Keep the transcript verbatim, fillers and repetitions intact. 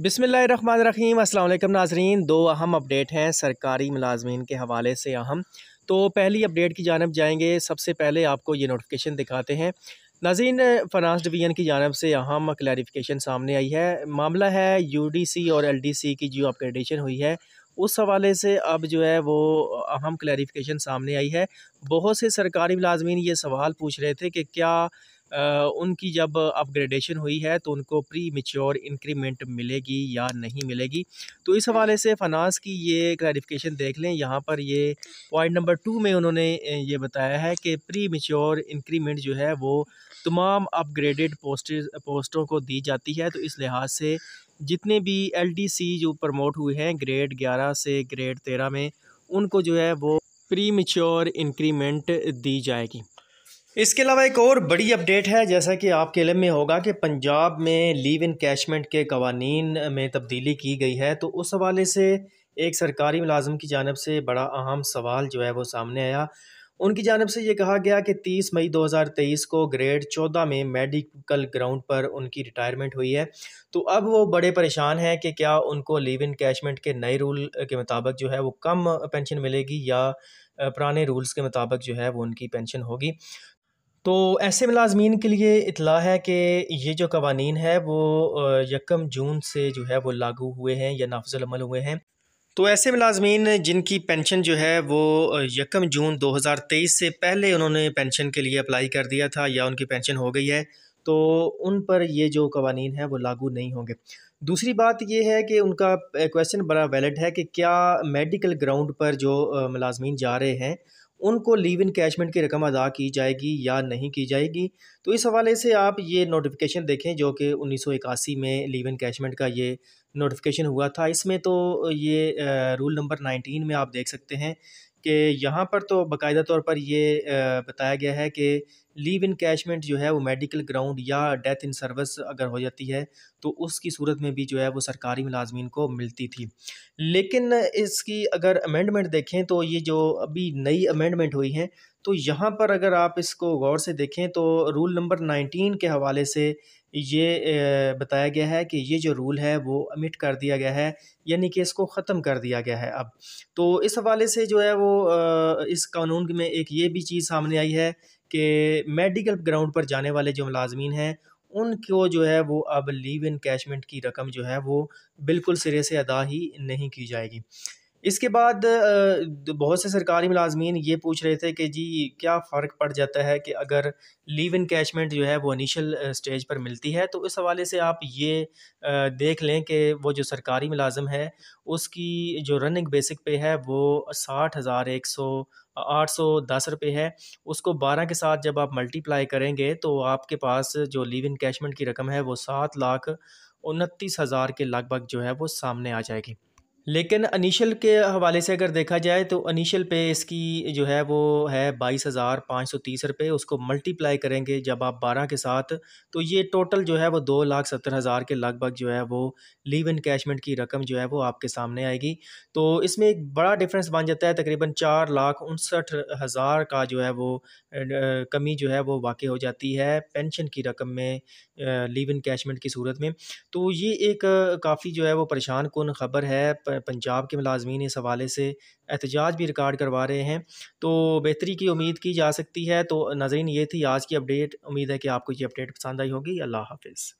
बिस्मिल्लाहिर्रहमानिर्रहीम। अस्सलाम वालेकुम नाजरीन। दो अहम अपडेट हैं सरकारी मुलाजमीन के हवाले से अहम। तो पहली अपडेट की जानब जाएंगे। सबसे पहले आपको ये नोटिफिकेशन दिखाते हैं नाज़रीन। फाइनेंस डिवीज़न की जानब से अहम क्लैरिफिकेशन सामने आई है। मामला है यूडीसी और एलडीसी की जो अपग्रेडेशन हुई है उस हवाले से अब जो है वो अहम क्लैरिफिकेशन सामने आई है। बहुत से सरकारी मुलाजमीन ये सवाल पूछ रहे थे कि क्या आ, उनकी जब अपग्रेडेशन हुई है तो उनको प्री मेच्योर इंक्रीमेंट मिलेगी या नहीं मिलेगी। तो इस हवाले से फाइनेंस की ये क्लैरिफिकेशन देख लें। यहाँ पर ये पॉइंट नंबर टू में उन्होंने ये बताया है कि प्री मेच्योर इंक्रीमेंट जो है वो तमाम अपग्रेडेड पोस्ट पोस्टों को दी जाती है। तो इस लिहाज से जितने भी एलडीसी जो प्रमोट हुए हैं ग्रेड ग्यारह से ग्रेड तेरह में, उनको जो है वो प्री मेच्योर इंक्रीमेंट दी जाएगी। इसके अलावा एक और बड़ी अपडेट है, जैसा कि आपके इल्म में होगा कि पंजाब में लीव इनकैशमेंट के कवानीन में तब्दीली की गई है। तो उस हवाले से एक सरकारी मुलाजम की जानब से बड़ा अहम सवाल जो है वो सामने आया। उनकी जानब से ये कहा गया कि तीस मई दो हज़ार तेईस को ग्रेड चौदह में मेडिकल ग्राउंड पर उनकी रिटायरमेंट हुई है। तो अब वो बड़े परेशान हैं कि क्या उनको लीव इनकैशमेंट के नए रूल के मुताबिक जो है वो कम पेंशन मिलेगी या पुराने रूल्स के मुताबिक जो है वो उनकी पेंशन होगी। तो ऐसे मुलाजमीन के लिए इतला है कि ये जो कवानीन है वो यकम जून से जो है वो लागू हुए हैं या नाफिज़ुल अमल हुए हैं। तो ऐसे मुलाजमीन जिनकी पेंशन जो है वो यकम जून दो हज़ार तेईस से पहले उन्होंने पेंशन के लिए अप्लाई कर दिया था या उनकी पेंशन हो गई है, तो उन पर ये जो कवानीन है वो लागू नहीं होंगे। दूसरी बात ये है कि उनका क्वेश्चन बड़ा वैलिड है कि क्या मेडिकल ग्राउंड पर जो मुलाजमीन जा रहे हैं उनको लीव इनकैशमेंट की रकम अदा की जाएगी या नहीं की जाएगी। तो इस हवाले से आप ये नोटिफिकेशन देखें जो कि उन्नीस सौ इक्यासी में लीव इनकैशमेंट का ये नोटिफिकेशन हुआ था। इसमें तो ये रूल नंबर नाइनटीन में आप देख सकते हैं कि यहाँ पर तो बाकायदा तौर पर ये बताया गया है कि लीव इनकैशमेंट जो है वो मेडिकल ग्राउंड या डेथ इन सर्विस अगर हो जाती है तो उसकी सूरत में भी जो है वो सरकारी मुलाजमीन को मिलती थी। लेकिन इसकी अगर अमेंडमेंट देखें तो ये जो अभी नई अमेंडमेंट हुई है, तो यहाँ पर अगर आप इसको गौर से देखें तो रूल नंबर नाइनटीन के हवाले से ये बताया गया है कि ये जो रूल है वो अमिट कर दिया गया है, यानी कि इसको ख़त्म कर दिया गया है अब। तो इस हवाले से जो है वो इस कानून में एक ये भी चीज़ सामने आई है कि मेडिकल ग्राउंड पर जाने वाले जो मुलाजमीन हैं उनको जो है वो अब लीव इनकैशमेंट की रकम जो है वो बिल्कुल सिरे से अदा ही नहीं की जाएगी। इसके बाद बहुत से सरकारी मुलाजमीन ये पूछ रहे थे कि जी क्या फ़र्क पड़ जाता है कि अगर लीव इनकैशमेंट जो है वो इनिशियल स्टेज पर मिलती है। तो इस हवाले से आप ये देख लें कि वो जो सरकारी मुलाजम है उसकी जो रनिंग बेसिक पे है वो साठ हज़ार एक सौ आठ सौ दस रुपये है। उसको बारह के साथ जब आप मल्टीप्लाई करेंगे तो आपके पास जो लीव इनकैशमेंट की रकम है वो सात लाख उनतीस हज़ार के लगभग जो है वो सामने आ जाएगी। लेकिन इनिशियल के हवाले से अगर देखा जाए तो इनिशियल पे इसकी जो है वो है बाईस हज़ार पाँच सौ तीस रुपये। उसको मल्टीप्लाई करेंगे जब आप बारह के साथ तो ये टोटल जो है वो दो लाख सत्तर हज़ार के लगभग जो है वो लीव इनकैशमेंट की रकम जो है वो आपके सामने आएगी। तो इसमें एक बड़ा डिफरेंस बन जाता है, तकरीबन चार लाख उनसठ हज़ार का जो है वो कमी जो है वो वाक़ हो जाती है पेंशन की रकम में लीव इनकैशमेंट की सूरत में। तो ये एक काफ़ी जो है वो परेशान कुन ख़बर है। पंजाब के मुलाजमीन इस हवाले से एहतजाज भी रिकॉर्ड करवा रहे हैं। तो बेहतरी की उम्मीद की जा सकती है। तो नाज़रीन ये थी आज की अपडेट। उम्मीद है कि आपको ये अपडेट पसंद आई होगी। अल्लाह हाफ़िज़।